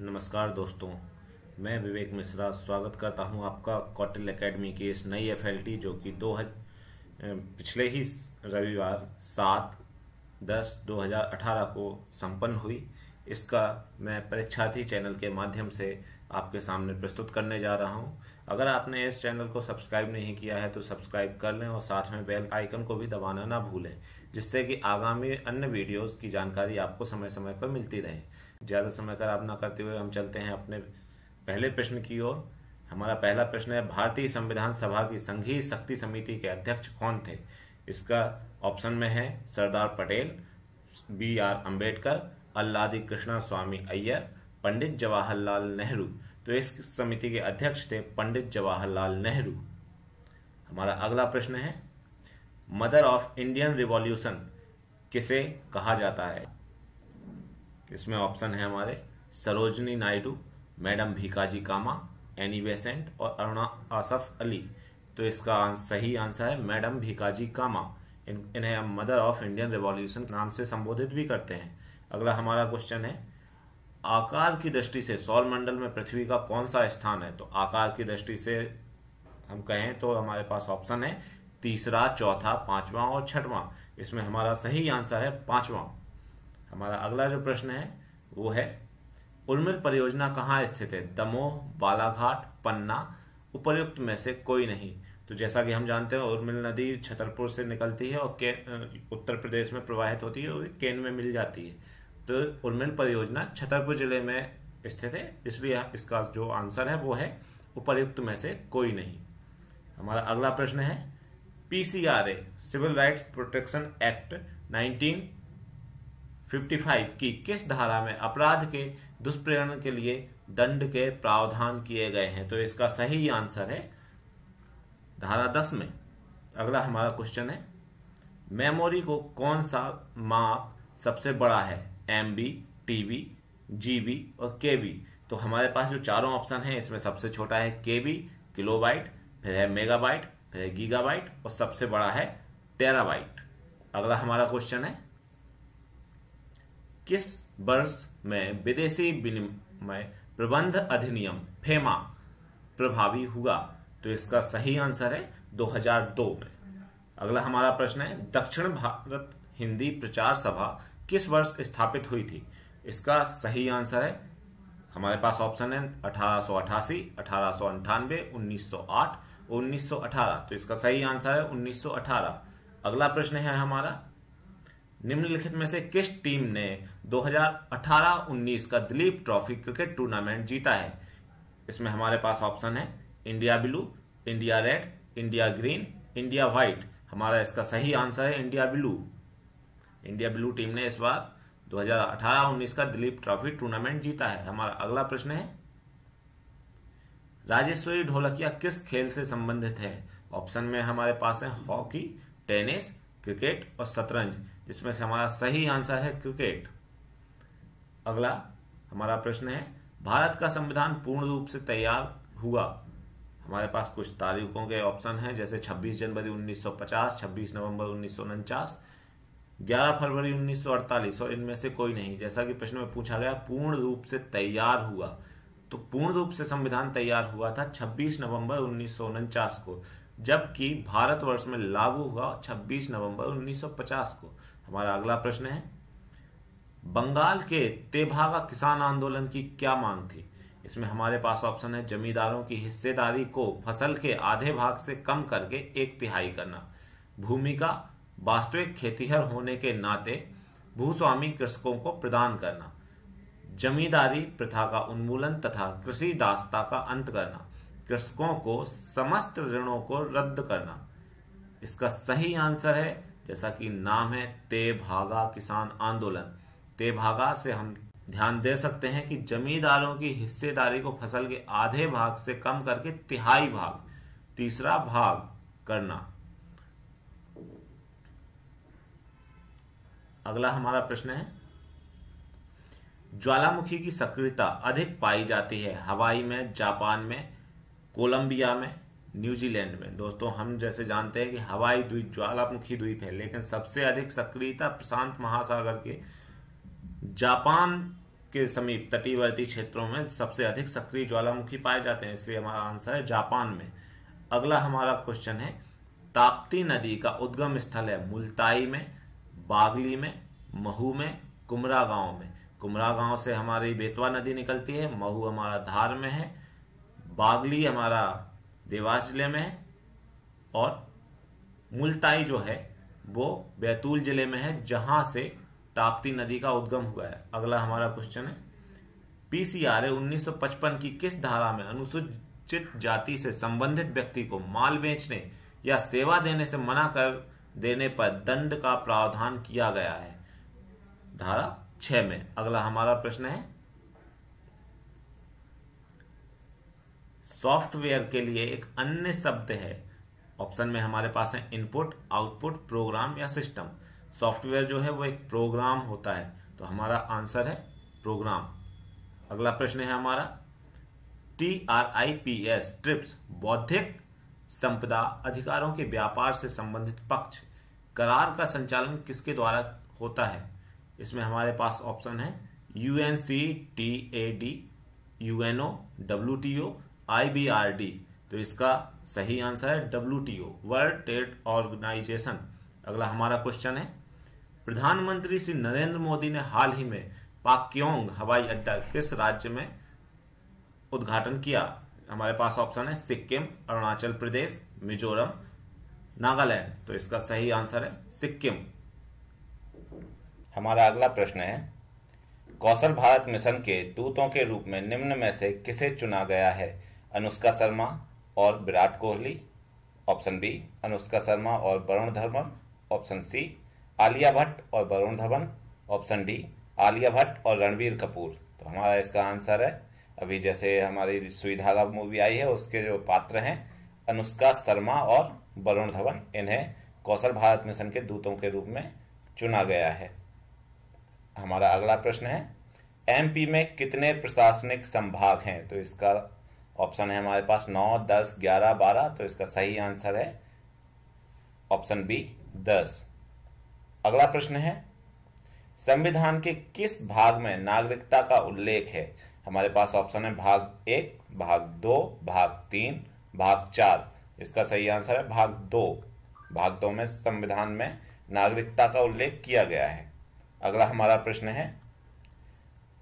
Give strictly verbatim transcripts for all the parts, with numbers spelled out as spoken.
नमस्कार दोस्तों, मैं विवेक मिश्रा स्वागत करता हूं आपका कॉटल एकेडमी के इस नई एफएलटी जो कि दो पिछले ही रविवार सात दस दो हज़ार अठारह को संपन्न हुई। इसका मैं परीक्षार्थी चैनल के माध्यम से आपके सामने प्रस्तुत करने जा रहा हूं। अगर आपने इस चैनल को सब्सक्राइब नहीं किया है तो सब्सक्राइब कर लें और साथ में बेल आइकन को भी दबाना ना भूलें, जिससे कि आगामी अन्य वीडियोस की जानकारी आपको समय समय पर मिलती रहे। ज़्यादा समय खराब ना करते हुए हम चलते हैं अपने पहले प्रश्न की ओर। हमारा पहला प्रश्न है, भारतीय संविधान सभा की संघीय शक्ति समिति के अध्यक्ष कौन थे? इसका ऑप्शन में है Sardar Patel, B R Ambedkar, Alladi Krishnaswami Iyer, Pandit Jawaharlal Nehru. तो इस समिति के अध्यक्ष थे पंडित जवाहरलाल नेहरू। हमारा अगला प्रश्न है, मदर ऑफ इंडियन रिवॉल्यूशन किसे कहा जाता है? इसमें ऑप्शन है हमारे Sarojini Naidu, madam Bhikaji Cama, Annie Besant और अरुणा आसफ अली। तो इसका सही आंसर है मैडम भीकाजी कामा। इन इन्हें हम मदर ऑफ इंडियन रिवॉल्यूशन नाम से संबोधित भी करते हैं। अगला हमारा क्वेश्चन है, आकार की दृष्टि से सौर मंडल में पृथ्वी का कौन सा स्थान है? तो आकार की दृष्टि से हम कहें तो हमारे पास ऑप्शन है तीसरा, चौथा, पांचवा और छठवां। इसमें हमारा सही आंसर है पांचवा। हमारा अगला जो प्रश्न है वो है, उर्मिल परियोजना कहाँ स्थित है? दमोह, बालाघाट, पन्ना। उपर्युक्त में से कोई नहीं। तो जैसा कि हम जानते हैं, उर्मिल नदी छतरपुर से निकलती है और उत्तर प्रदेश में प्रवाहित होती है और केन में मिल जाती है। तो उर्मिल परियोजना छतरपुर जिले में स्थित है, इसलिए इसका जो आंसर है वो है उपर्युक्त में से कोई नहीं। हमारा अगला प्रश्न है, PCRA civil rights protection act nineteen fifty five की किस धारा में अपराध के दुष्प्रेरण के लिए दंड के प्रावधान किए गए हैं? तो इसका सही आंसर है धारा दस में। अगला हमारा क्वेश्चन है, मेमोरी को कौन सा माप सबसे बड़ा है? एमबी, टीबी, जीबी और केबी। तो हमारे पास जो चारों ऑप्शन हैं इसमें सबसे छोटा है केबी, किलोबाइट, फिर है मेगाबाइट, फिर है गीगाबाइट और सबसे बड़ा है टेराबाइट। अगला हमारा क्वेश्चन है, किस वर्ष में विदेशी विनिमय प्रबंध अधिनियम फेमा प्रभावी हुआ? तो इसका सही आंसर है दो हज़ार दो में। अगला हमारा प्रश्न है, दक्षिण भारत हिंदी प्रचार सभा किस वर्ष स्थापित हुई थी? इसका सही आंसर है, हमारे पास ऑप्शन है अठारह सौ अठासी, अठारह सौ अंठानवे, उन्नीस सौ आठ, उन्नीस सौ अठारह। तो इसका सही आंसर है उन्नीस सौ अठारह। अगला प्रश्न है हमारा, निम्नलिखित में से किस टीम ने दो हज़ार अठारह उन्नीस का दिलीप ट्रॉफी क्रिकेट टूर्नामेंट जीता है? इसमें हमारे पास ऑप्शन है India blue, India red, India green, India white. हमारा इसका सही आंसर है India blue. India blue team ने इस बार दो हज़ार अठारह उन्नीस का दिलीप ट्रॉफी टूर्नामेंट जीता है। हमारा अगला प्रश्न है, राजेश्वरी ढोलकिया किस खेल से संबंधित है? ऑप्शन में हमारे पास है हॉकी, टेनिस, क्रिकेट और शतरंज, जिसमें से हमारा सही आंसर है क्रिकेट। अगला हमारा प्रश्न है, भारत का संविधान पूर्ण रूप से तैयार हुआ? हमारे पास कुछ तारीखों के ऑप्शन हैं, जैसे छब्बीस जनवरी उन्नीस सौ पचास, छब्बीस नवंबर उन्नीस सौ उनचास, ग्यारह फरवरी उन्नीस सौ अड़तालीस और इनमें से कोई नहीं। जैसा कि प्रश्न में पूछा गया पूर्ण रूप से तैयार हुआ, तो पूर्ण रूप से संविधान तैयार हुआ था छब्बीस नवंबर उन्नीस सौ उनचास को, जबकि भारतवर्ष में लागू हुआ छब्बीस नवंबर उन्नीस सौ पचास को। हमारा अगला प्रश्न है, बंगाल के तेभागा किसान आंदोलन की क्या मांग थी? इसमें हमारे पास ऑप्शन है जमींदारों की हिस्सेदारी को फसल के आधे भाग से कम करके एक तिहाई करना, भूमि का वास्तविक खेतीहर होने के नाते भूस्वामी कृषकों को प्रदान करना, जमींदारी प्रथा का उन्मूलन तथा कृषि दासता का अंत करना, कृषकों को समस्त ऋणों को रद्द करना। इसका सही आंसर है, जैसा कि नाम है, तेभागा किसान आंदोलन। तेभागा से हम ध्यान दे सकते हैं कि जमींदारों की हिस्सेदारी को फसल के आधे भाग से कम करके तिहाई भाग, तीसरा भाग करना। अगला हमारा प्रश्न है, ज्वालामुखी की सक्रियता अधिक पाई जाती है हवाई में, जापान में, कोलंबिया में, न्यूजीलैंड में? दोस्तों, हम जैसे जानते हैं कि हवाई द्वीप ज्वालामुखी द्वीप है, लेकिन सबसे अधिक सक्रियता प्रशांत महासागर के जापान के समीप तटीवर्ती क्षेत्रों में सबसे अधिक सक्रिय ज्वालामुखी पाए जाते हैं, इसलिए हमारा आंसर है जापान में। अगला हमारा क्वेश्चन है ताप्ती नदी का उद्गम स्थल है मुलताई में, बागली में, महू में, कुमरा गांव में। कुमरा गांव से हमारी बेतवा नदी निकलती है, महू हमारा धार में है, बागली हमारा देवास जिले में है और मुलताई जो है वो बैतूल जिले में है जहां से ताप्ती नदी का उद्गम हुआ है। अगला हमारा क्वेश्चन है पीसीआरए उन्नीस सौ पचपन की किस धारा में अनुसूचित जाति से संबंधित व्यक्ति को माल बेचने या सेवा देने से मना कर देने पर दंड का प्रावधान किया गया है? धारा छह में। अगला हमारा प्रश्न है सॉफ्टवेयर के लिए एक अन्य शब्द है, ऑप्शन में हमारे पास है इनपुट, आउटपुट, प्रोग्राम या सिस्टम। सॉफ्टवेयर जो है वो एक प्रोग्राम होता है, तो हमारा आंसर है प्रोग्राम। अगला प्रश्न है हमारा T R I P S TRIPS बौद्धिक संपदा अधिकारों के व्यापार से संबंधित पक्ष करार का संचालन किसके द्वारा होता है? इसमें हमारे पास ऑप्शन है U N C T A D, U N O, W T O, I B R D. तो इसका सही आंसर है W T O, world trade organization. अगला हमारा क्वेश्चन है प्रधानमंत्री श्री नरेंद्र मोदी ने हाल ही में पाक्योंग हवाई अड्डा किस राज्य में उद्घाटन किया? हमारे पास ऑप्शन है सिक्किम, अरुणाचल प्रदेश, मिजोरम, नागालैंड। तो इसका सही आंसर है सिक्किम। हमारा अगला प्रश्न है कौशल भारत मिशन के दूतों के रूप में निम्न में से किसे चुना गया है? अनुष्का शर्मा और विराट कोहली, ऑप्शन बी, अनुष्का शर्मा और वरुण धवन, ऑप्शन सी, आलिया भट्ट और वरुण धवन, ऑप्शन डी, आलिया भट्ट और रणबीर कपूर। तो हमारा इसका आंसर है, अभी जैसे हमारी सुई धागा मूवी आई है उसके जो पात्र हैं अनुष्का शर्मा और वरुण धवन, इन्हें कौशल भारत मिशन के दूतों के रूप में चुना गया है। हमारा अगला प्रश्न है एमपी में कितने प्रशासनिक संभाग हैं? तो इसका ऑप्शन है हमारे पास नौ, दस, ग्यारह, बारह। तो इसका सही आंसर है ऑप्शन बी दस। अगला प्रश्न है संविधान के किस भाग में नागरिकता का उल्लेख है? हमारे पास ऑप्शन है भाग एक, भाग दो, भाग तीन, भाग चार। इसका सही आंसर है भाग दो। भाग दो में संविधान में नागरिकता का उल्लेख किया गया है। अगला हमारा प्रश्न है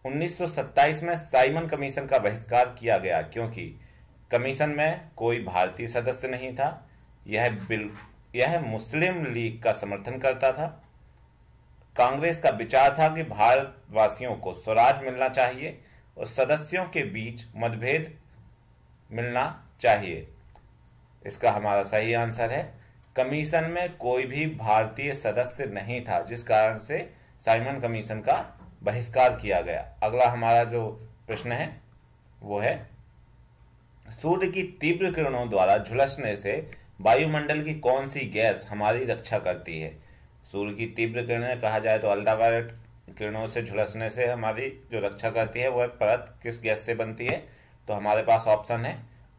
उन्नीस सौ सत्ताईस में साइमन कमीशन का बहिष्कार किया गया क्योंकि कमीशन में कोई भारतीय सदस्य नहीं था, यह बिल यह मुस्लिम लीग का समर्थन करता था, कांग्रेस का विचार था कि भारतवासियों को स्वराज मिलना चाहिए और सदस्यों के बीच मतभेद मिलना चाहिए। इसका हमारा सही आंसर है कमीशन में कोई भी भारतीय सदस्य नहीं था, जिस कारण से साइमन कमीशन का बहिष्कार किया गया। अगला हमारा जो प्रश्न है वो है सूर्य की तीव्र किरणों द्वारा झुलसने से वायुमंडल की कौन सी गैस हमारी रक्षा करती है? सूर्य की तीव्र किरणें कहा जाए तो अल्ट्रावायलेट किरणों से झुलसने से हमारी जो रक्षा करती है वह परत किस गैस से बनती है? तो हमारे पास ऑप्शन है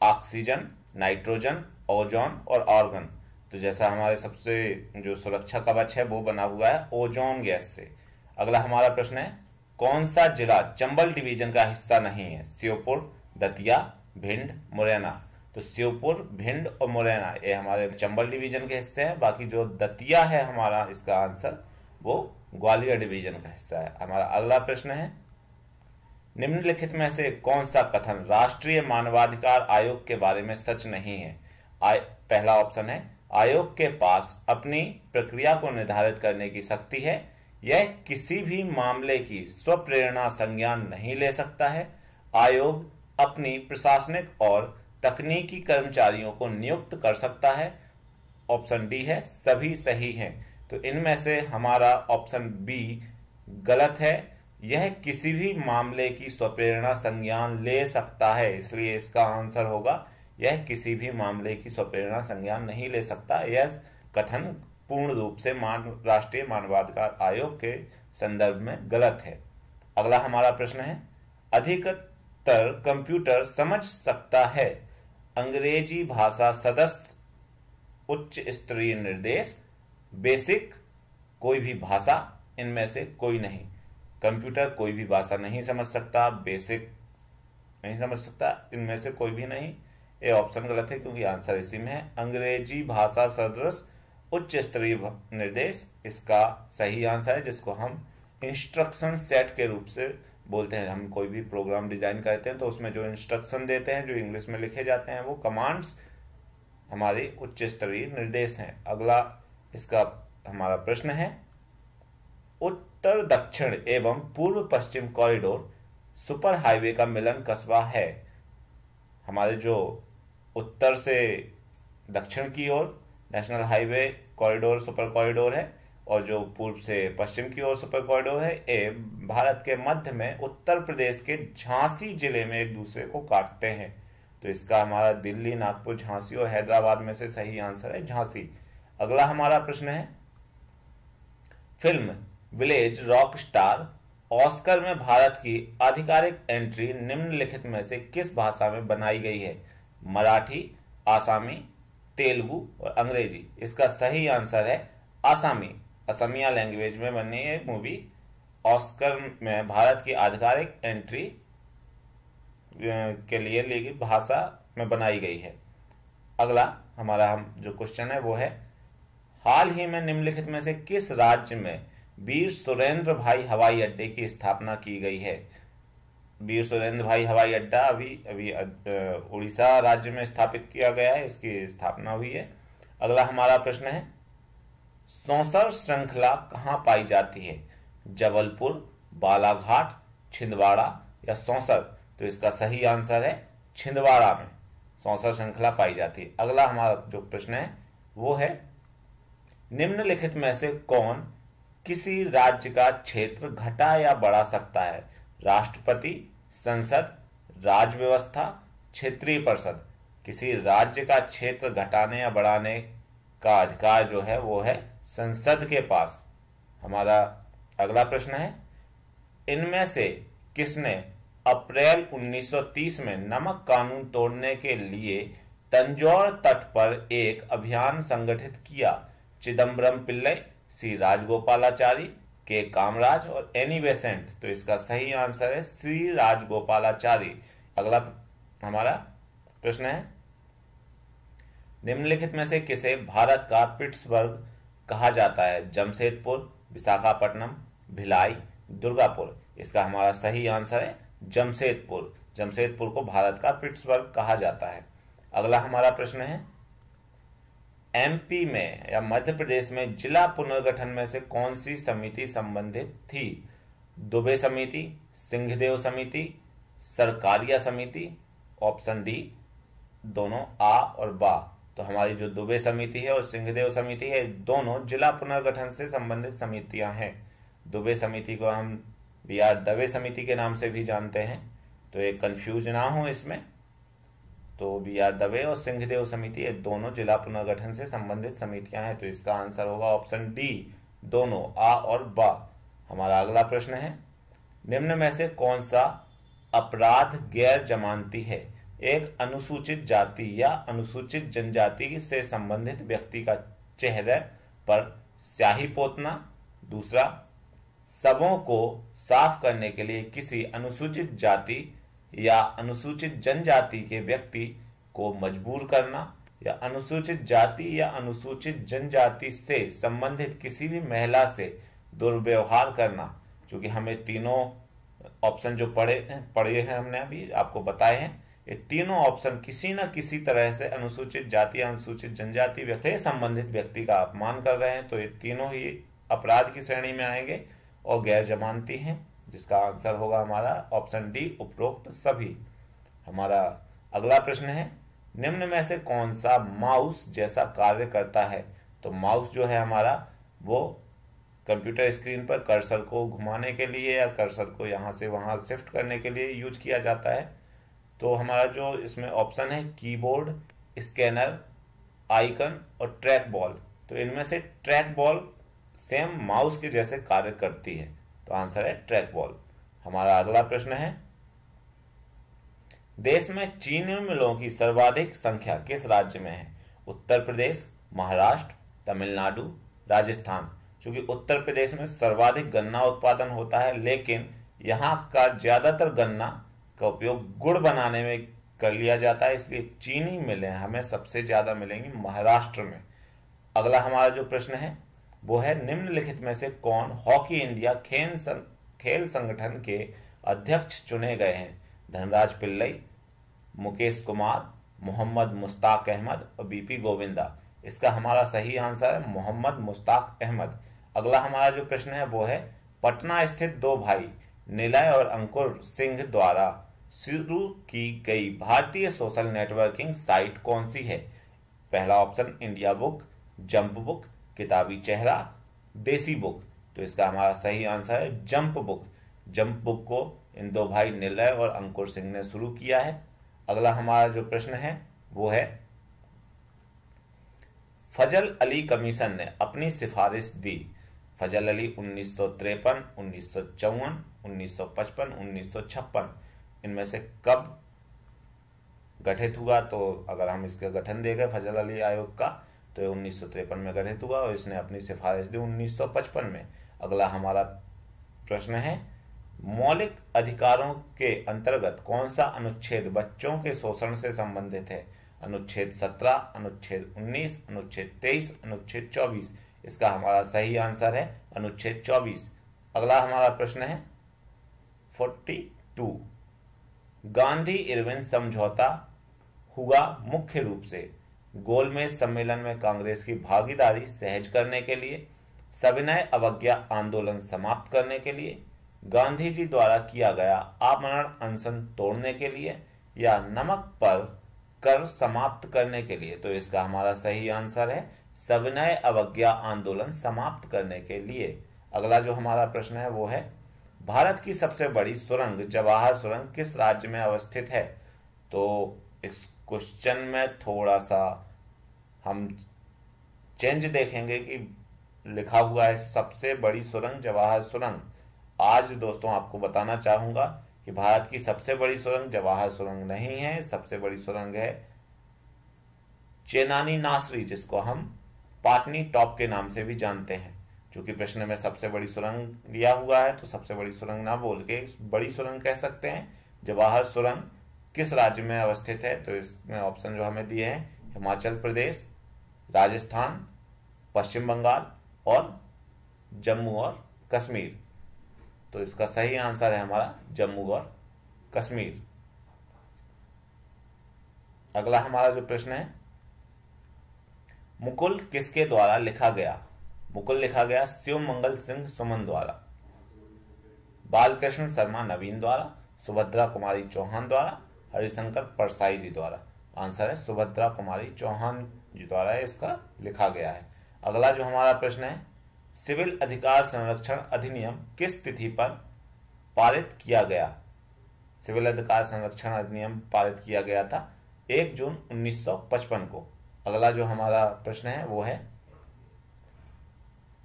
ऑक्सीजन, नाइट्रोजन, ओजोन और आर्गन। तो जैसा हमारे सबसे जो सुरक्षा कवच है वो बना हुआ है ओजोन गैस से। अगला हमारा प्रश्न है कौन सा जिला चंबल डिवीजन का हिस्सा नहीं है? श्योपुर, दतिया, भिंड, मुरैना। तो श्योपुर, भिंड और मुरैना ये हमारे चंबल डिवीजन के हिस्से हैं, बाकी जो दतिया है हमारा इसका आंसर वो ग्वालियर डिवीजन का हिस्सा है। हमारा अगला प्रश्न है निम्नलिखित में से कौन सा कथन राष्ट्रीय मानवाधिकार आयोग के बारे में सच नहीं है? आय, पहला ऑप्शन है आयोग के पास अपनी प्रक्रिया को निर्धारित करने की शक्ति है, यह किसी भी मामले की स्वप्रेरणा संज्ञान नहीं ले सकता है, आयोग अपनी प्रशासनिक और तकनीकी कर्मचारियों को नियुक्त कर सकता है। ऑप्शन डी है, सभी सही हैं। तो इनमें से हमारा ऑप्शन बी गलत है, यह किसी भी मामले की स्वप्रेरणा संज्ञान ले सकता है, इसलिए इसका आंसर होगा यह किसी भी मामले की स्वप्रेरणा संज्ञान नहीं ले सकता। यह कथन पूर्ण रूप से मानव राष्ट्रीय मानवाधिकार आयोग के संदर्भ में गलत है। अगला हमारा प्रश्न है अधिकतर कंप्यूटर समझ सकता है अंग्रेजी भाषा सदस्य उच्च स्तरीय निर्देश बेसिक कोई भी भाषा, इनमें से कोई नहीं। कंप्यूटर कोई भी भाषा नहीं समझ सकता, बेसिक नहीं समझ सकता, इनमें से कोई भी नहीं। ये ऑप्शन गलत है क्योंकि आंसर इसी में है अंग्रेजी भाषा सदृश उच्च स्तरीय निर्देश इसका सही आंसर है, जिसको हम इंस्ट्रक्शन सेट के रूप से बोलते हैं। हम कोई भी प्रोग्राम डिजाइन करते हैं तो उसमें जो इंस्ट्रक्शन देते हैं जो इंग्लिश में लिखे जाते हैं वो कमांड्स हमारे उच्च स्तरीय निर्देश हैं। अगला इसका हमारा प्रश्न है उत्तर दक्षिण एवं पूर्व पश्चिम कॉरिडोर सुपर हाईवे का मिलन कस्बा है। हमारे जो उत्तर से दक्षिण की ओर national highway corridor super corridor है और जो पूर्व से पश्चिम की ओर सुपर कॉरिडोर है, ये भारत के मध्य में उत्तर प्रदेश के झांसी जिले में एक दूसरे को काटते हैं। तो इसका हमारा दिल्ली, नागपुर, झांसी और हैदराबाद में से सही आंसर है झांसी। अगला हमारा प्रश्न है film village rock star Oscar में भारत की आधिकारिक एंट्री निम्नलिखित में से किस भाषा में बनाई गई है? मराठी, आसामी, तेलुगु और अंग्रेजी। इसका सही आंसर है आसामी। असमिया लैंग्वेज में बनी है मूवी। ऑस्कर में भारत की आधिकारिक एंट्री के लिए लेगी भाषा में बनाई गई है। अगला हमारा हम जो क्वेश्चन है वो है हाल ही में निम्नलिखित में से किस राज्य में वीर सुरेंद्र भाई हवाई अड्डे की स्थापना की गई है? वीर सुरेंद्र भाई हवाई अड्डा अभी अभी उड़ीसा राज्य में स्थापित किया गया है, इसकी स्थापना हुई है। अगला हमारा प्रश्न है सौसर श्रृंखला कहाँ पाई जाती है? जबलपुर, बालाघाट, छिंदवाड़ा या सौसर? तो इसका सही आंसर है छिंदवाड़ा में सौसर श्रृंखला पाई जाती है। अगला हमारा जो प्रश्न है वो है निम्नलिखित में से कौन किसी राज्य का क्षेत्र घटा या बढ़ा सकता है? राष्ट्रपति, संसद, राज्य व्यवस्था, क्षेत्रीय परिषद। किसी राज्य का क्षेत्र घटाने या बढ़ाने का अधिकार जो है वो है संसद के पास। हमारा अगला प्रश्न है इनमें से किसने अप्रैल उन्नीस सौ तीस में नमक कानून तोड़ने के लिए तंजौर तट पर एक अभियान संगठित किया? चिदम्बरम पिल्लई, सी राजगोपालाचारी, के कामराज और एनी बेसेंट। तो इसका सही आंसर है सी राजगोपालाचारी। अगला हमारा प्रश्न है निम्नलिखित में से किसे भारत का पिट्सबर्ग कहा जाता है? जमशेदपुर, विशाखापट्टनम, भिलाई, दुर्गापुर। इसका हमारा सही आंसर है जमशेदपुर। जमशेदपुर को भारत का पिट्सबर्ग कहा जाता है। अगला हमारा प्रश्न है एमपी में या मध्य प्रदेश में जिला पुनर्गठन में से कौन सी समिति संबंधित थी? दुबे समिति, सिंहदेव समिति, सरकारिया समिति। ऑप्शन डी दोनों आ और बा। तो हमारी जो दुबे समिति है और सिंहदेव समिति है दोनों जिला पुनर्गठन से संबंधित समितियां हैं। दुबे समिति को हम बिहार दबे समिति के नाम से भी जानते हैं, तो ये कंफ्यूज ना हो इसमें। तो बीआर दवे और सिंहदेव समिति ये दोनों जिला पुनर्गठन से संबंधित समितियां हैं। तो इसका आंसर होगा ऑप्शन डी दोनों आ और बा। हमारा अगला प्रश्न है निम्न में से कौन सा अपराध गैर जमानती है? एक अनुसूचित जाति या अनुसूचित जनजाति से संबंधित व्यक्ति का चेहरे पर स्याही पोतना, दूसरा सबों को साफ करने के लिए किसी अनुसूचित जाति या अनुसूचित जनजाति के व्यक्ति को मजबूर करना, या अनुसूचित जाति या अनुसूचित जनजाति से संबंधित किसी भी महिला से दुर्व्यवहार करना। चूंकि हमें तीनों ऑप्शन जो पढ़े पढ़े हैं हमने अभी आपको बताए हैं, ये तीनों ऑप्शन किसी न किसी तरह से अनुसूचित जाति या अनुसूचित जनजाति से संबंधित व्यक्ति का अपमान कर रहे हैं, तो ये तीनों ही अपराध की श्रेणी में आएंगे और गैर जमानती हैं, जिसका आंसर होगा हमारा ऑप्शन डी उपरोक्त सभी। हमारा अगला प्रश्न है निम्न में से कौन सा माउस जैसा कार्य करता है? तो माउस जो है हमारा वो कंप्यूटर स्क्रीन पर कर्सर को घुमाने के लिए या कर्सर को यहाँ से वहाँ शिफ्ट करने के लिए यूज किया जाता है। तो हमारा जो इसमें ऑप्शन है कीबोर्ड, स्कैनर, आइकन और ट्रैक बॉल। तो इनमें से ट्रैक बॉल सेम माउस के जैसे कार्य करती है, तो आंसर है ट्रैक बॉल। हमारा अगला प्रश्न है देश में चीनी मिलों की सर्वाधिक संख्या किस राज्य में है? उत्तर प्रदेश, महाराष्ट्र, तमिलनाडु, राजस्थान। चूंकि उत्तर प्रदेश में सर्वाधिक गन्ना उत्पादन होता है, लेकिन यहाँ का ज्यादातर गन्ना का उपयोग गुड़ बनाने में कर लिया जाता है, इसलिए चीनी मिलें हमें सबसे ज्यादा मिलेंगी महाराष्ट्र में। अगला हमारा जो प्रश्न है वो है, निम्नलिखित में से कौन हॉकी इंडिया खेल सं, खेल संगठन के अध्यक्ष चुने गए हैं? धनराज पिल्लई, मुकेश कुमार, मोहम्मद मुश्ताक अहमद और बीपी गोविंदा। इसका हमारा सही आंसर है मोहम्मद मुश्ताक अहमद। अगला हमारा जो प्रश्न है वो है, पटना स्थित दो भाई निलय और अंकुर सिंह द्वारा शुरू की गई भारतीय सोशल नेटवर्किंग साइट कौन सी है? पहला option India book, jump book, किताबी चेहरा, देसी बुक। तो इसका हमारा सही आंसर है जंप बुक। जंप बुक को इन दो भाई निलय और अंकुर सिंह ने शुरू किया है। अगला हमारा जो प्रश्न है वो है, फजल अली कमीशन ने अपनी सिफारिश दी। फजल अली उन्नीस सौ तिरपन उन्नीस सौ चौवन उन्नीस सौ पचपन उन्नीस सौ छप्पन इनमें से कब गठित हुआ? तो अगर हम इसका गठन देखें फजल अली आयोग का, तो उन्नीस सौ तिरपन में गठित हुआ और इसने अपनी सिफारिश दी उन्नीस सौ पचपन में। अगला हमारा प्रश्न है, मौलिक अधिकारों के अंतर्गत कौन सा अनुच्छेद बच्चों के शोषण से संबंधित है? अनुच्छेद सत्रह, अनुच्छेद उन्नीस, अनुच्छेद तेईस, अनुच्छेद चौबीस। इसका हमारा सही आंसर है अनुच्छेद चौबीस। अगला हमारा प्रश्न है बयालीस, गांधी इरविन समझौता हुआ मुख्य रूप से गोलमेज सम्मेलन में कांग्रेस की भागीदारी सहज करने के लिए, सविनय अवज्ञा आंदोलन समाप्त करने के लिए, गांधी जी द्वारा किया गया आमरण अनशन तोड़ने के लिए या नमक पर कर समाप्त करने के लिए। तो इसका हमारा सही आंसर है सविनय अवज्ञा आंदोलन समाप्त करने के लिए। अगला जो हमारा प्रश्न है वो है, भारत की सबसे बड़ी सुरंग जवाहर सुरंग किस राज्य में अवस्थित है? तो इस क्वेश्चन में थोड़ा सा हम चेंज देखेंगे कि लिखा हुआ है सबसे बड़ी सुरंग जवाहर सुरंग। आज दोस्तों आपको बताना चाहूंगा कि भारत की सबसे बड़ी सुरंग जवाहर सुरंग नहीं है, सबसे बड़ी सुरंग है चेनानी नासरी, जिसको हम पाटनी टॉप के नाम से भी जानते हैं। चूंकि प्रश्न में सबसे बड़ी सुरंग दिया हुआ है तो सबसे बड़ी सुरंग ना बोल के बड़ी सुरंग कह सकते हैं। जवाहर सुरंग किस राज्य में अवस्थित है? तो इसमें ऑप्शन जो हमें दिए हैं, हिमाचल प्रदेश, राजस्थान, पश्चिम बंगाल और जम्मू और कश्मीर। तो इसका सही आंसर है हमारा जम्मू और कश्मीर। अगला हमारा जो प्रश्न है, मुकुल किसके द्वारा लिखा गया? मुकुल लिखा गया शिव मंगल सिंह सुमन द्वारा, बालकृष्ण शर्मा नवीन द्वारा, सुभद्रा कुमारी चौहान द्वारा, हरिशंकर परसाई जी द्वारा। आंसर है सुभद्रा कुमारी चौहान जी द्वारा इसका लिखा गया है। अगला जो हमारा प्रश्न है, सिविल अधिकार संरक्षण अधिनियम किस तिथि पर पारित किया गया? सिविल अधिकार संरक्षण अधिनियम पारित किया गया था एक जून उन्नीस सौ पचपन को। अगला जो हमारा प्रश्न है वो है,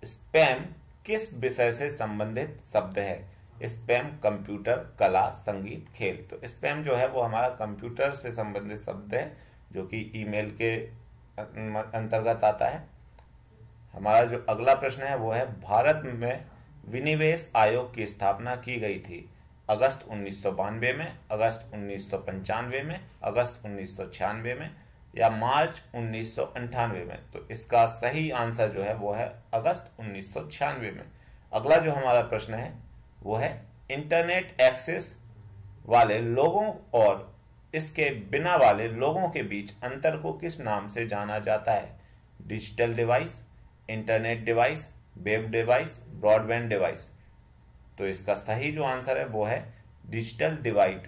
स्पेम किस विषय से संबंधित शब्द है? स्पेम कंप्यूटर, कला, संगीत, खेल। तो स्पेम जो है वो हमारा कंप्यूटर से संबंधित शब्द है, जो कि ईमेल के अंतर्गत आता है। हमारा जो अगला प्रश्न है वो है, भारत में विनिवेश आयोग की स्थापना की गई थी अगस्त उन्नीस सौ बानवे में, अगस्त उन्नीस सौ पंचानवे में, अगस्त उन्नीस सौ छियानवे में या मार्च उन्नीस सौ अंठानवे में। तो इसका सही आंसर जो है वो है अगस्त उन्नीस सौ छियानवे में। अगला जो हमारा प्रश्न है वो है, इंटरनेट एक्सेस वाले लोगों और इसके बिना वाले लोगों के बीच अंतर को किस नाम से जाना जाता है? Digital device, internet device, web device, broadband device. तो इसका सही जो आंसर है वो है डिजिटल डिवाइड,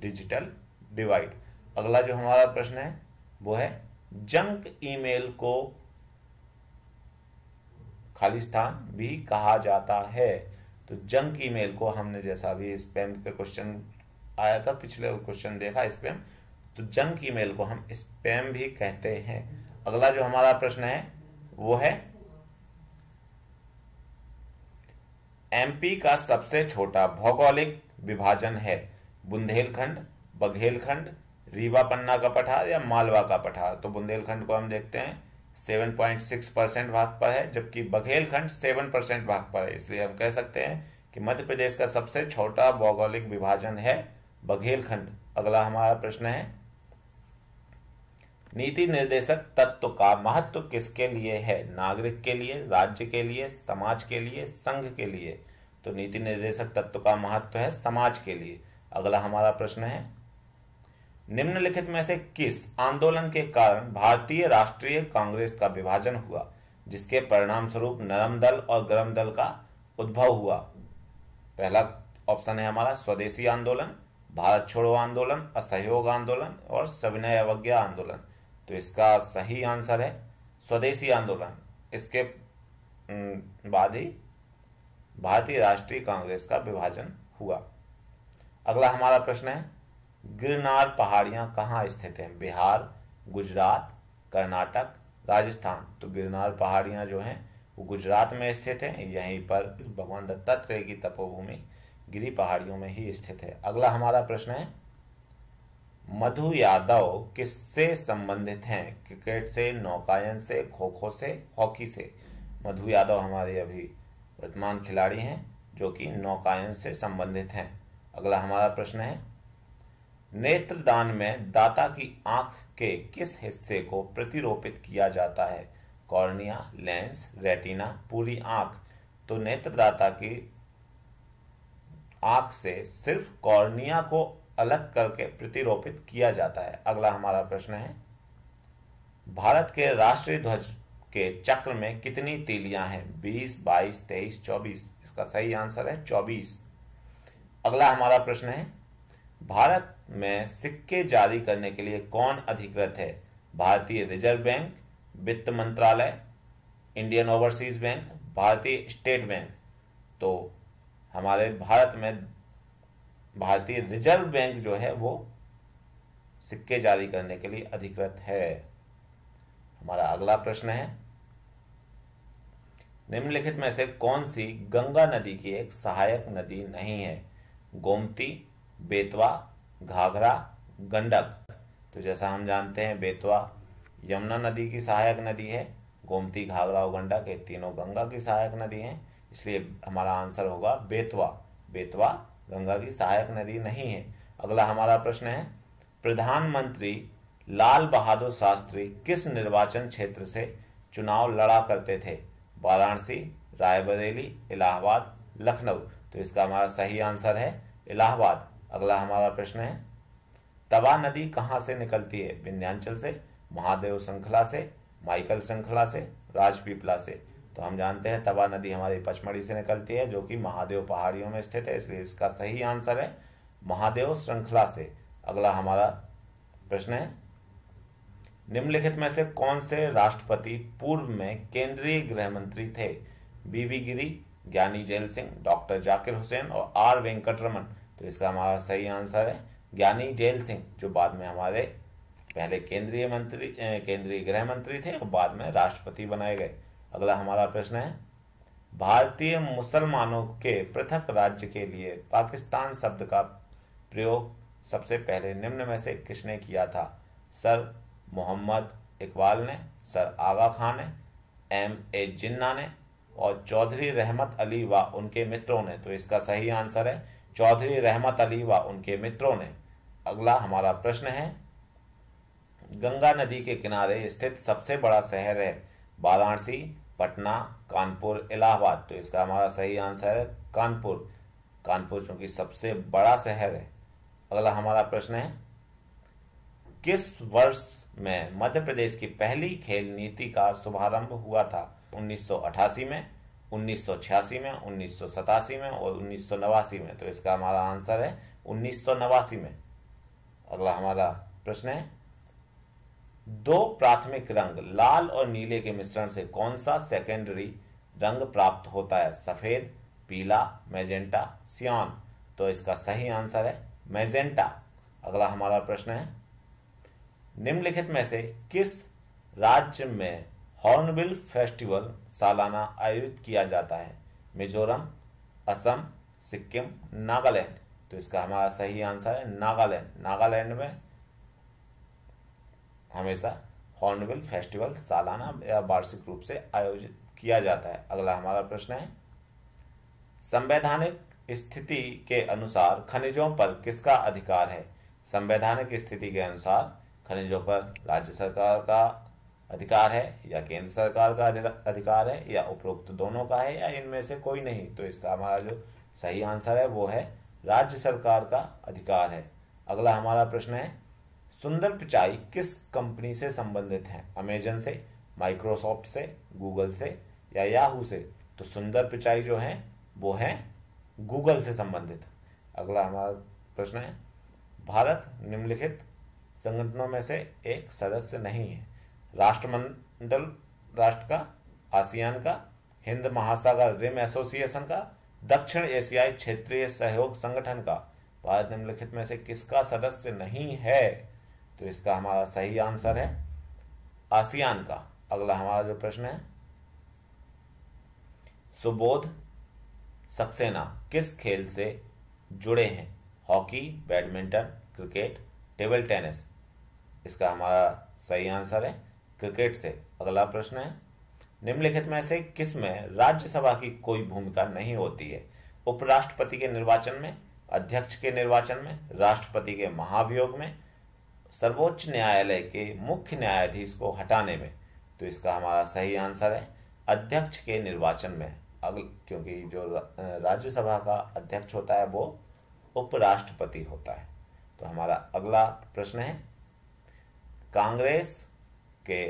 डिजिटल डिवाइड। अगला जो हमारा प्रश्न है वो है, जंक ईमेल को खाली स्थान भी कहा जाता है। तो जंक ईमेल को हमने जैसा भी स्पैम पे क्वेश्चन आया था, पिछले क्वेश्चन देखा स्पैम, तो जंक ईमेल को हम स्पैम भी कहते हैं। अगला जो हमारा प्रश्न है वो है, एमपी का सबसे छोटा भौगोलिक विभाजन है? बुंदेलखंड, बघेलखंड, रीवा पन्ना का पठार या मालवा का पठार। तो बुंदेलखंड को हम देखते हैं सात दशमलव छह परसेंट भाग पर है, जबकि बघेलखंड सात परसेंट भाग पर है। इसलिए हम कह सकते हैं कि मध्य प्रदेश का सबसे छोटा भौगोलिक विभाजन है बघेलखंड। अगला हमारा प्रश्न है, नीति निर्देशक तत्व का महत्व किसके लिए है? नागरिक के लिए, राज्य के लिए, समाज के लिए, संघ के लिए। तो नीति निर्देशक तत्व का महत्व है समाज के लिए। अगला हमारा प्रश्न है, निम्नलिखित में से किस आंदोलन के कारण भारतीय राष्ट्रीय कांग्रेस का विभाजन हुआ, जिसके परिणाम स्वरूप नरम दल और गरम दल का उद्भव हुआ? पहला ऑप्शन है हमारा स्वदेशी आंदोलन, भारत छोड़ो आंदोलन, असहयोग आंदोलन और सविनय अवज्ञा आंदोलन। तो इसका सही आंसर है स्वदेशी आंदोलन। इसके बाद ही भारतीय राष्ट्रीय कांग्रेस का विभाजन हुआ। अगला हमारा प्रश्न है, गिरनार पहाड़ियां कहाँ स्थित हैं? बिहार, गुजरात, कर्नाटक, राजस्थान। तो गिरनार पहाड़ियां जो हैं वो गुजरात में स्थित हैं। यहीं पर भगवान दत्तात्रेय की तपोभूमि गिरी पहाड़ियों में ही स्थित है। अगला हमारा प्रश्न है, मधु यादव किससे संबंधित हैं? क्रिकेट से, नौकायन से, खो खो से, हॉकी से। मधु यादव हमारे अभी वर्तमान खिलाड़ी हैं जो कि नौकायन से संबंधित हैं। अगला हमारा प्रश्न है, नेत्रदान में दाता की आंख के किस हिस्से को प्रतिरोपित किया जाता है? कॉर्निया, लेंस, रेटिना, पूरी आंख। तो नेत्रदाता की आंख से सिर्फ कॉर्निया को अलग करके प्रतिरोपित किया जाता है। अगला हमारा प्रश्न है, भारत के राष्ट्रीय ध्वज के चक्र में कितनी तीलियां हैं? बीस, बाईस, तेईस, चौबीस। इसका सही आंसर है चौबीस। अगला हमारा प्रश्न है, भारत में सिक्के जारी करने के लिए कौन अधिकृत है? भारतीय रिजर्व बैंक, वित्त मंत्रालय, इंडियन ओवरसीज बैंक, भारतीय स्टेट बैंक। तो हमारे भारत में भारतीय रिजर्व बैंक जो है वो सिक्के जारी करने के लिए अधिकृत है। हमारा अगला प्रश्न है, निम्नलिखित में से कौन सी गंगा नदी की एक सहायक नदी नहीं है? गोमती, बेतवा, घाघरा, गंडक। तो जैसा हम जानते हैं बेतवा यमुना नदी की सहायक नदी है, गोमती, घाघरा और गंडक ये तीनों गंगा की सहायक नदी हैं। इसलिए हमारा आंसर होगा बेतवा। बेतवा गंगा की सहायक नदी नहीं है। अगला हमारा प्रश्न है, प्रधानमंत्री लाल बहादुर शास्त्री किस निर्वाचन क्षेत्र से चुनाव लड़ा करते थे? वाराणसी, रायबरेली, इलाहाबाद, लखनऊ। तो इसका हमारा सही आंसर है इलाहाबाद। अगला हमारा प्रश्न है, तवा नदी कहाँ से निकलती है? विंध्याचल से, महादेव श्रृंखला से, माइकल श्रृंखला से, राजपीपला से। तो हम जानते हैं तवा नदी हमारी पचमढ़ी से निकलती है जो कि महादेव पहाड़ियों में स्थित है। इसलिए इसका सही आंसर है महादेव श्रृंखला से। अगला हमारा प्रश्न है, निम्नलिखित में से कौन से राष्ट्रपति पूर्व में केंद्रीय गृह मंत्री थे? बीबी गिरी, ज्ञानी जेल सिंह, डॉक्टर जाकिर हुसैन और आर वेंकटरमन। तो इसका हमारा सही आंसर है ज्ञानी जेल सिंह, जो बाद में हमारे पहले केंद्रीय मंत्री केंद्रीय गृह मंत्री थे और बाद में राष्ट्रपति बनाए गए। अगला हमारा प्रश्न है, भारतीय मुसलमानों के पृथक राज्य के लिए पाकिस्तान शब्द का प्रयोग सबसे पहले निम्न में से किसने किया था? सर मोहम्मद इकबाल ने, सर आगा खान ने, एम ए जिन्ना ने और चौधरी रहमत अली व उनके मित्रों ने। तो इसका सही आंसर है चौधरी रहमत अली व उनके मित्रों ने। अगला हमारा प्रश्न है, गंगा नदी के किनारे स्थित सबसे बड़ा शहर है? वाराणसी, पटना, कानपुर, इलाहाबाद। तो इसका हमारा सही आंसर है कानपुर। कानपुर चूंकि सबसे बड़ा शहर है। अगला हमारा प्रश्न है, किस वर्ष में मध्य प्रदेश की पहली खेल नीति का शुभारंभ हुआ था? उन्नीस सौ अट्ठासी में, उन्नीस सौ छियासी में, उन्नीस सौ सतासी में और उन्नीस सौ नवासी में। तो इसका हमारा आंसर है उन्नीस सौ नवासी में। अगला हमारा प्रश्न है, दो प्राथमिक रंग लाल और नीले के मिश्रण से कौन सा सेकेंडरी रंग प्राप्त होता है? सफेद, पीला, मैजेंटा, सियान। तो इसका सही आंसर है मैजेंटा। अगला हमारा प्रश्न है, निम्नलिखित में से किस राज्य में हॉर्नबिल फेस्टिवल सालाना आयोजित किया जाता है? मिजोरम, असम, सिक्किम, नागालैंड। तो इसका हमारा सही आंसर है नागालैंड। नागालैंड में हमेशा हॉर्नबिल फेस्टिवल सालाना या वार्षिक रूप से आयोजित किया जाता है। अगला हमारा प्रश्न है, संवैधानिक स्थिति के अनुसार खनिजों पर किसका अधिकार है? संवैधानिक स्थिति के अनुसार खनिजों पर राज्य सरकार का अधिकार है या केंद्र सरकार का अधिकार है या उपरोक्त दोनों का है या इनमें से कोई नहीं? तो इसका हमारा जो सही आंसर है वो है राज्य सरकार का अधिकार है। अगला हमारा प्रश्न है, सुंदर पिचाई किस कंपनी से संबंधित है? अमेजन से, माइक्रोसॉफ्ट से, गूगल से या याहू से? तो सुंदर पिचाई जो है वो है गूगल से संबंधित। अगला हमारा प्रश्न है, भारत निम्नलिखित संगठनों में से एक सदस्य नहीं है। राष्ट्रमंडल राष्ट्र का, आसियान का, हिंद महासागर रिम एसोसिएशन का, दक्षिण एशियाई क्षेत्रीय सहयोग संगठन का। भारत निम्नलिखित में से किसका सदस्य नहीं है? तो इसका हमारा सही आंसर है आसियान का। अगला हमारा जो प्रश्न है, सुबोध सक्सेना किस खेल से जुड़े हैं? Hockey, badminton, cricket, table tennis? इसका हमारा सही आंसर है क्रिकेट से। अगला प्रश्न है, निम्नलिखित में से किस में राज्यसभा की कोई भूमिका नहीं होती है? उपराष्ट्रपति के निर्वाचन में, अध्यक्ष के निर्वाचन में, राष्ट्रपति के महाभियोग में, सर्वोच्च न्यायालय के मुख्य न्यायाधीश को हटाने में? तो इसका हमारा सही आंसर है अध्यक्ष के निर्वाचन में। अगल क्योंकि जो राज्यसभा का अध्यक्ष होता है वो उपराष्ट्रपति होता है। तो हमारा अगला प्रश्न है, कांग्रेस के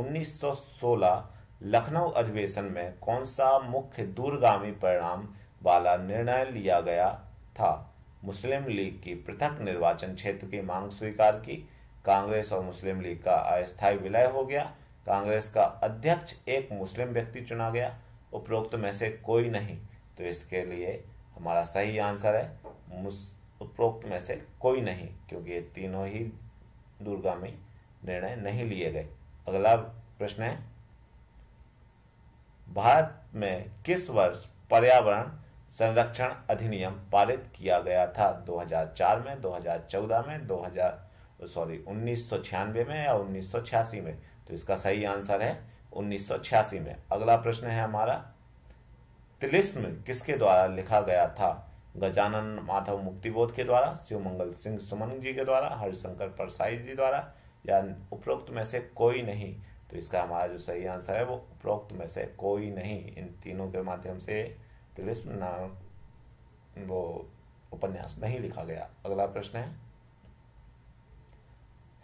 उन्नीस सौ सोलह लखनऊ अधिवेशन में कौन सा मुख्य दूरगामी परिणाम वाला निर्णय लिया गया था? मुस्लिम लीग की पृथक निर्वाचन क्षेत्र की मांग स्वीकार की, कांग्रेस और मुस्लिम लीग का अस्थायी विलय हो गया, कांग्रेस का अध्यक्ष एक मुस्लिम व्यक्ति चुना गया, उपरोक्त में से कोई नहीं? तो इसके लिए हमारा सही आंसर है उपरोक्त में से कोई नहीं, क्योंकि ये तीनों ही दूरगामी निर्णय नहीं लिए गए। अगला प्रश्न है, भारत में किस वर्ष पर्यावरण संरक्षण अधिनियम पारित किया गया था? दो हज़ार चार में, दो हज़ार चौदह में, दो हज़ार सॉरी उन्नीस सौ छियानवे में या उन्नीस सौ छियासी में? तो इसका सही आंसर है उन्नीस सौ छियासी में। अगला प्रश्न है हमारा, तिलिस्म किसके द्वारा लिखा गया था? गजानन माधव मुक्तिबोध के द्वारा, शिवमंगल सिंह सुमन जी के द्वारा, हरिशंकर परसाई जी द्वारा या उपरोक्त में से कोई नहीं? तो इसका हमारा जो सही आंसर है वो उपरोक्त में से कोई नहीं। इन तीनों के माध्यम से तिलिस्म नाम वो उपन्यास नहीं लिखा गया। अगला प्रश्न है,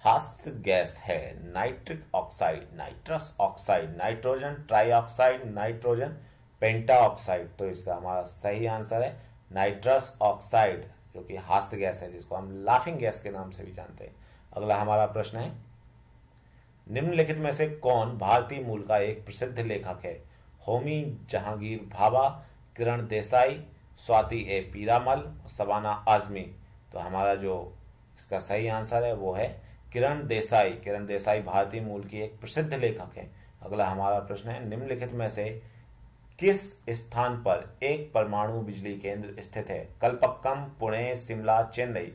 हास्य गैस है nitric oxide, nitrous oxide, nitrogen trioxide, nitrogen pentoxide? तो इसका हमारा सही आंसर है नाइट्रस ऑक्साइड, जो कि हास्य गैस है, जिसको हम लाफिंग गैस के नाम से भी जानते हैं। अगला हमारा प्रश्न है, निम्नलिखित में से कौन भारतीय मूल का एक प्रसिद्ध लेखक है? होमी जहांगीर भाभा, किरण देसाई, स्वाति ए पीरामल, शबाना आजमी? तो हमारा जो इसका सही आंसर है वो है किरण देसाई। किरण देसाई भारतीय मूल की एक प्रसिद्ध लेखक हैं। अगला हमारा प्रश्न है, निम्नलिखित में से किस स्थान पर एक परमाणु बिजली केंद्र स्थित है? कल्पक्कम, पुणे, शिमला, चेन्नई?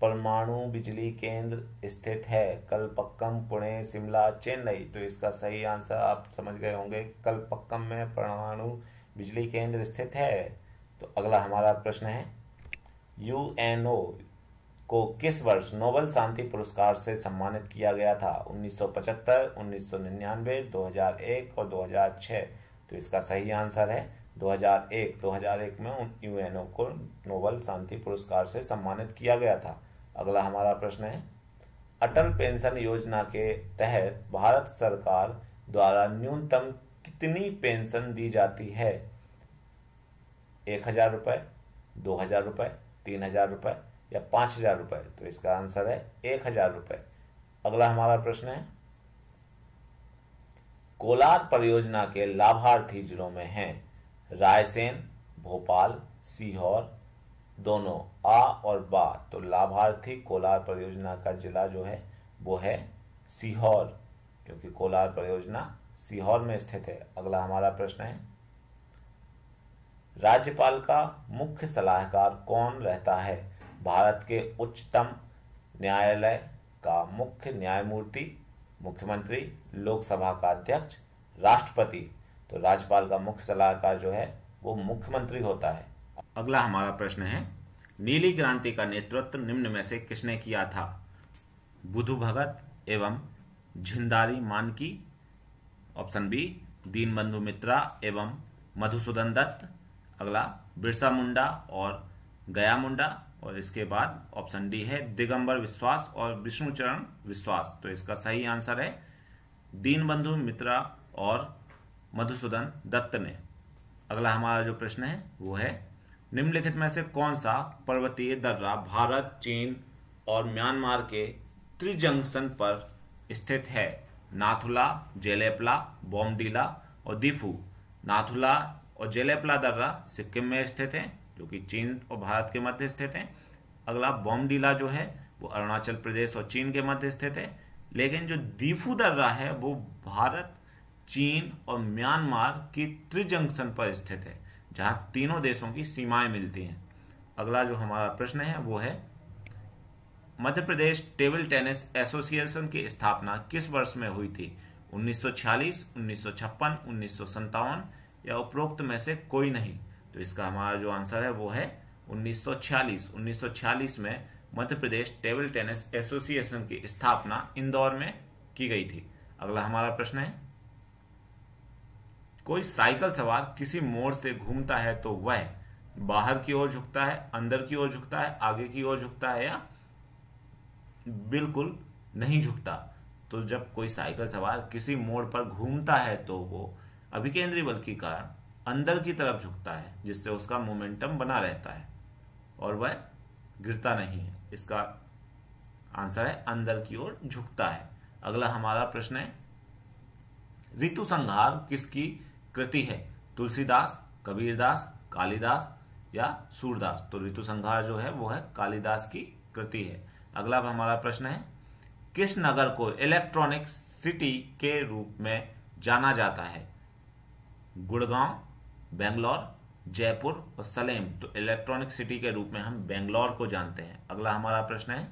परमाणु बिजली केंद्र स्थित है कल्पक्कम, पुणे, शिमला, चेन्नई? तो इसका सही आंसर आप समझ गए होंगे, कल्पक्कम में परमाणु बिजली केंद्र स्थित है। तो अगला हमारा प्रश्न है, यूएनओ को किस वर्ष नोबेल शांति पुरस्कार से सम्मानित किया गया था? उन्नीस सौ पचहत्तर, उन्नीस सौ निन्यानवे, दो हज़ार एक और दो हज़ार छह? तो इसका सही आंसर है दो हज़ार एक। दो हज़ार एक में यूएनओ को नोबेल शांति पुरस्कार से सम्मानित किया गया था। अगला हमारा प्रश्न है, अटल पेंशन योजना के तहत भारत सरकार द्वारा न्यूनतम कितनी पेंशन दी जाती है? एक हजार रुपये, दो हजार रुपये, तीन हजार रुपये या पाँच हजार रुपये? तो इसका आंसर है एक हजार रुपये। अगला हमारा प्रश्न है, कोलार परियोजना के लाभार्थी जिलों में हैं रायसेन, भोपाल, सीहोर, दोनों आ और बा? तो लाभार्थी कोलार परियोजना का जिला जो है वो है सीहोर, क्योंकि कोलार परियोजना सीहोर में स्थित है। अगला हमारा प्रश्न है, राज्यपाल का मुख्य सलाहकार कौन रहता है? भारत के उच्चतम न्यायालय का मुख्य न्यायमूर्ति, मुख्यमंत्री, लोकसभा का अध्यक्ष, राष्ट्रपति। तो राज्यपाल का मुख्य सलाहकार जो है वो मुख्यमंत्री होता है। अगला हमारा प्रश्न है, नीली क्रांति का नेतृत्व निम्न में से किसने किया था? बुधु भगत एवं झिंदारी मानकी, ऑप्शन बी दीनबंधु मित्रा एवं मधुसूदन दत्त, अगला बिरसा मुंडा और गया मुंडा, और इसके बाद ऑप्शन डी है दिगंबर विश्वास और विष्णुचरण विश्वास। तो इसका सही आंसर है दीनबंधु मित्रा और मधुसूदन दत्त ने। अगला हमारा जो प्रश्न है वो है, निम्नलिखित में से कौन सा पर्वतीय दर्रा भारत, चीन और म्यांमार के त्रिजंक्शन पर स्थित है? नाथुला, जेलेपला, बोमडीला और दीफू। नाथुला और जेलेपला दर्रा सिक्किम में स्थित है जो कि चीन और भारत के मध्य स्थित है। अगला बोमडीला जो है वो अरुणाचल प्रदेश और चीन के मध्य स्थित है। लेकिन जो दीफू दर्रा है वो भारत, चीन और म्यांमार की त्रिजंक्शन पर स्थित है जहां तीनों देशों की सीमाएं मिलती हैं। अगला जो हमारा प्रश्न है वो है, Madhya Pradesh table tennis association की स्थापना किस वर्ष में हुई थी? उन्नीस सौ छियालीस, उन्नीस सौ छप्पन, उन्नीस सौ सत्तावन या उपरोक्त में से कोई नहीं। तो इसका हमारा जो आंसर है वो है उन्नीस सौ छियालीस। उन्नीस सौ छियालीस में Madhya Pradesh table tennis association की स्थापना इंदौर में की गई थी। अगला हमारा प्रश्न है, कोई साइकिल सवार किसी मोड़ से घूमता है तो वह बाहर की ओर झुकता है, अंदर की ओर झुकता है, आगे की ओर झुकता है या बिल्कुल नहीं झुकता? तो जब कोई साइकिल सवार किसी मोड़ पर घूमता है तो वो अभिकेंद्री बल के कारण अंदर की तरफ झुकता है जिससे उसका मोमेंटम बना रहता है और वह गिरता नहीं है। इसका आंसर है अंदर की ओर झुकता है। अगला हमारा प्रश्न है, ऋतु संहार किसकी कृति है? तुलसीदास, कबीरदास, कालिदास या सूरदास? तो ऋतु संहार जो है वो है कालिदास की कृति है। अगला हमारा प्रश्न है, किस नगर को इलेक्ट्रॉनिक सिटी के रूप में जाना जाता है? गुड़गांव, बेंगलोर, जयपुर और सलेम। तो इलेक्ट्रॉनिक सिटी के रूप में हम बेंगलोर को जानते हैं। अगला हमारा प्रश्न है,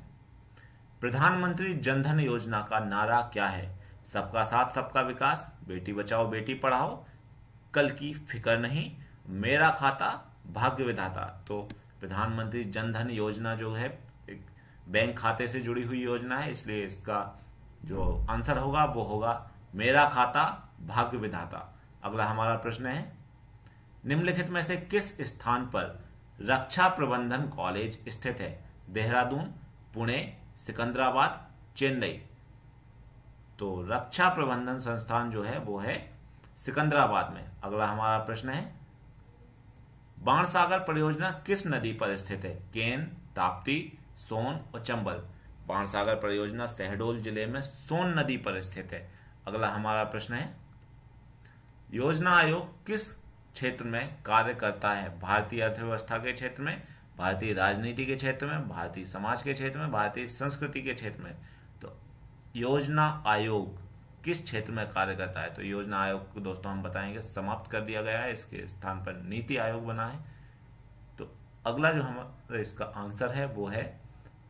प्रधानमंत्री जनधन योजना का नारा क्या है? सबका साथ सबका विकास, बेटी बचाओ बेटी पढ़ाओ, कल की फिक्र नहीं, मेरा खाता भाग्य विधाता। तो प्रधानमंत्री जनधन योजना जो है एक बैंक खाते से जुड़ी हुई योजना है, इसलिए इसका जो आंसर होगा वो होगा मेरा खाता भाग्य विधाता। अगला हमारा प्रश्न है, निम्नलिखित में से किस स्थान पर रक्षा प्रबंधन कॉलेज स्थित है? देहरादून, पुणे, सिकंदराबाद, चेन्नई। तो रक्षा प्रबंधन संस्थान जो है वो है सिकंदराबाद में। अगला हमारा प्रश्न है, बाणसागर परियोजना किस नदी पर स्थित है? केन, ताप्ती, सोन और चंबल। बाणसागर परियोजना शहडोल जिले में सोन नदी पर स्थित है। अगला हमारा प्रश्न है, योजना आयोग किस क्षेत्र में कार्य करता है? भारतीय अर्थव्यवस्था के क्षेत्र में, भारतीय राजनीति के क्षेत्र में, भारतीय समाज के क्षेत्र में, भारतीय संस्कृति के क्षेत्र में। तो योजना आयोग किस क्षेत्र में कार्य करता है? तो योजना आयोग को दोस्तों हम बताएंगे समाप्त कर दिया गया है, इसके स्थान पर नीति आयोग बना है। तो अगला जो हमारा इसका आंसर है वो है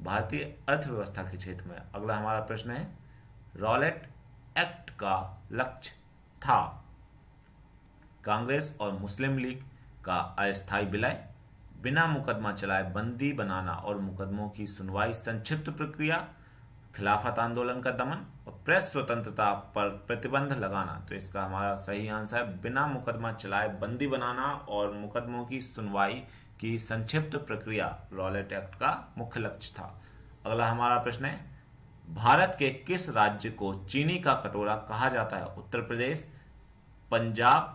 भारतीय अर्थव्यवस्था के क्षेत्र में। अगला हमारा प्रश्न है, रॉलेट एक्ट का लक्ष्य था? कांग्रेस और मुस्लिम लीग का अस्थायी विलय, बिना मुकदमा चलाए बंदी बनाना और मुकदमों की सुनवाई, संक्षिप्त प्रक्रिया, खिलाफत आंदोलन का दमन और प्रेस स्वतंत्रता पर प्रतिबंध लगाना। तो इसका हमारा सही आंसर है बिना मुकदमा चलाए बंदी बनाना और मुकदमों की सुनवाई की संक्षिप्त प्रक्रिया, रॉलेट एक्ट का मुख्य लक्ष्य था। अगला हमारा प्रश्न है, भारत के किस राज्य को चीनी का कटोरा कहा जाता है? उत्तर प्रदेश, पंजाब,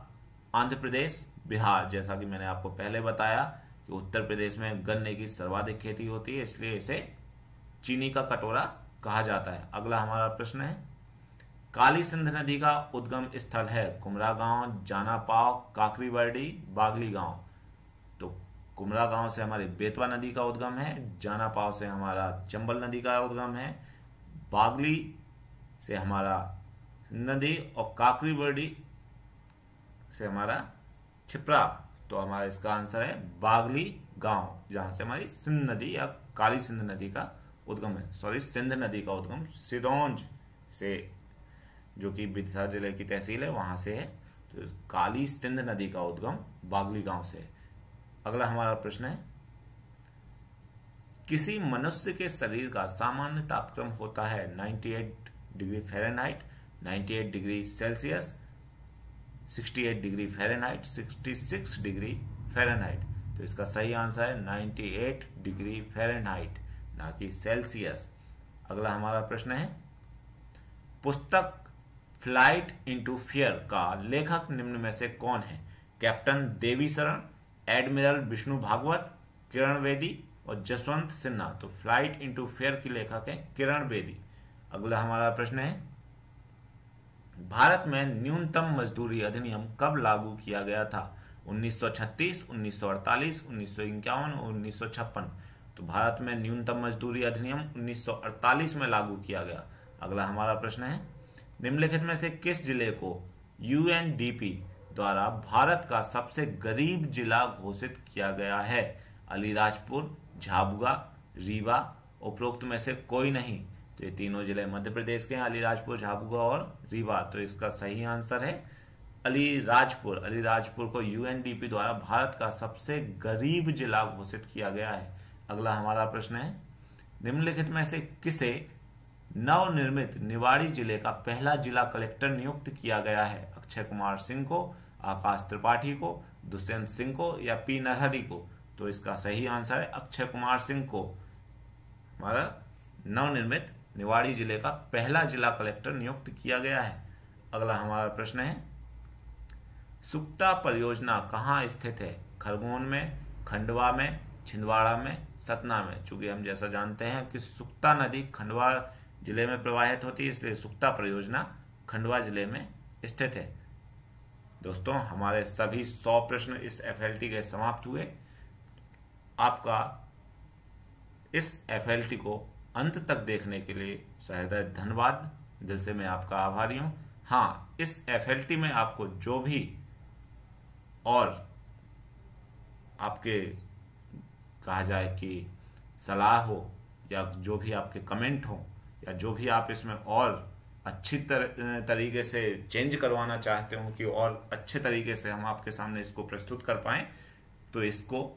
आंध्र प्रदेश, बिहार। जैसा कि मैंने आपको पहले बताया कि उत्तर प्रदेश में गन्ने की सर्वाधिक खेती होती है, इसलिए इसे चीनी का कटोरा कहा जाता है। अगला हमारा प्रश्न है, काली सिंध नदी का उद्गम स्थल है? कुमरा गांव, जानापाव, काकरीबर्डी, बागली गांव। तो कुमरा गांव से हमारी बेतवा नदी का उद्गम है, जानापाव से हमारा चंबल नदी का उद्गम है, बागली से हमारा नदी और काकरीबर्डी से हमारा छिपरा। तो हमारा इसका आंसर है बागली गांव, जहां से हमारी सिंध नदी या काली सिंध नदी का उद्गम है, सॉरी सिंध नदी का उद्गम सिरोंज से जो कि विदिशा जिले की तहसील है, वहाँ से है। तो काली सिंध नदी का उद्गम बागली गांव से है। अगला हमारा प्रश्न है, किसी मनुष्य के शरीर का सामान्य तापक्रम होता है अट्ठानवे डिग्री फ़ारेनहाइट, अट्ठानवे डिग्री सेल्सियस, अड़सठ डिग्री फ़ारेनहाइट, छियासठ डिग्री फ़ारेनहाइट। तो इसका सही आंसर है अट्ठानवे डिग्री फ़ारेनहाइट, ना कि सेल्सियस। अगला हमारा प्रश्न है, पुस्तक फ्लाइट इनटू फियर का लेखक निम्न में से कौन है? कैप्टन देवी शरण, एडमिरल विष्णु भागवत, किरण बेदी और जसवंत सिन्हा। तो फ्लाइट इनटू फियर की लेखक है किरण बेदी। अगला हमारा प्रश्न है, भारत में न्यूनतम मजदूरी अधिनियम कब लागू किया गया था? उन्नीस सौ छत्तीस, उन्नीस सौ अड़तालीस, उन्नीस सौ इक्यावन और उन्नीस सौ छप्पन। तो भारत में न्यूनतम मजदूरी अधिनियम उन्नीस सौ अड़तालीस में लागू किया गया। अगला हमारा प्रश्न है, निम्नलिखित में से किस जिले को यूएनडीपी द्वारा भारत का सबसे गरीब जिला घोषित किया गया है? अलीराजपुर, झाबुआ, रीवा, उपरोक्त में से कोई नहीं। तो ये तीनों जिले मध्य प्रदेश के हैं, अलीराजपुर, झाबुआ और रीवा। तो इसका सही आंसर है अलीराजपुर। अलीराजपुर को यूएनडीपी द्वारा भारत का सबसे गरीब जिला घोषित किया गया है। अगला हमारा प्रश्न है, निम्नलिखित में से किसे नवनिर्मित निवाड़ी जिले का पहला जिला कलेक्टर नियुक्त किया गया है? अक्षय कुमार सिंह को, आकाश त्रिपाठी को, दुष्यंत सिंह को या पी नरहरी को। तो इसका सही आंसर है अक्षय कुमार सिंह को। हमारा नवनिर्मित निवाड़ी जिले का पहला जिला कलेक्टर नियुक्त किया गया है। अगला हमारा प्रश्न है, सुक्ता परियोजना कहाँ स्थित है? खरगोन में, खंडवा में, छिंदवाड़ा में, सतना में। चूंकि हम जैसा जानते हैं कि सुक्ता नदी खंडवा जिले में प्रवाहित होती है, इसलिए सुक्ता परियोजना खंडवा जिले में स्थित है। दोस्तों, हमारे सभी सौ प्रश्न इस एफएलटी के समाप्त हुए। आपका इस एफएलटी को अंत तक देखने के लिए सहृदय धन्यवाद, दिल से मैं आपका आभारी हूँ। हाँ, इस एफएलटी में आपको जो भी और आपके कहा जाए कि सलाह हो या जो भी आपके कमेंट हो या जो भी आप इसमें और अच्छी तर, तरीके से चेंज करवाना चाहते हो कि और अच्छे तरीके से हम आपके सामने इसको प्रस्तुत कर पाएँ, तो इसको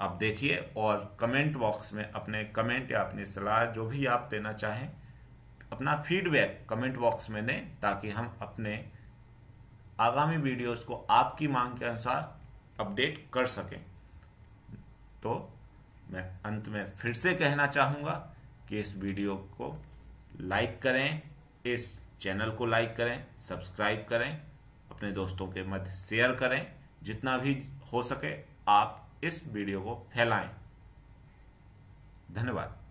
आप देखिए और कमेंट बॉक्स में अपने कमेंट या अपनी सलाह जो भी आप देना चाहें, अपना फीडबैक कमेंट बॉक्स में दें, ताकि हम अपने आगामी वीडियोस को आपकी मांग के अनुसार अपडेट कर सकें। तो मैं अंत में फिर से कहना चाहूँगा कि इस वीडियो को लाइक करें, इस चैनल को लाइक करें, सब्सक्राइब करें, अपने दोस्तों के मध्य शेयर करें, जितना भी हो सके आप इस वीडियो को फैलाएं। धन्यवाद।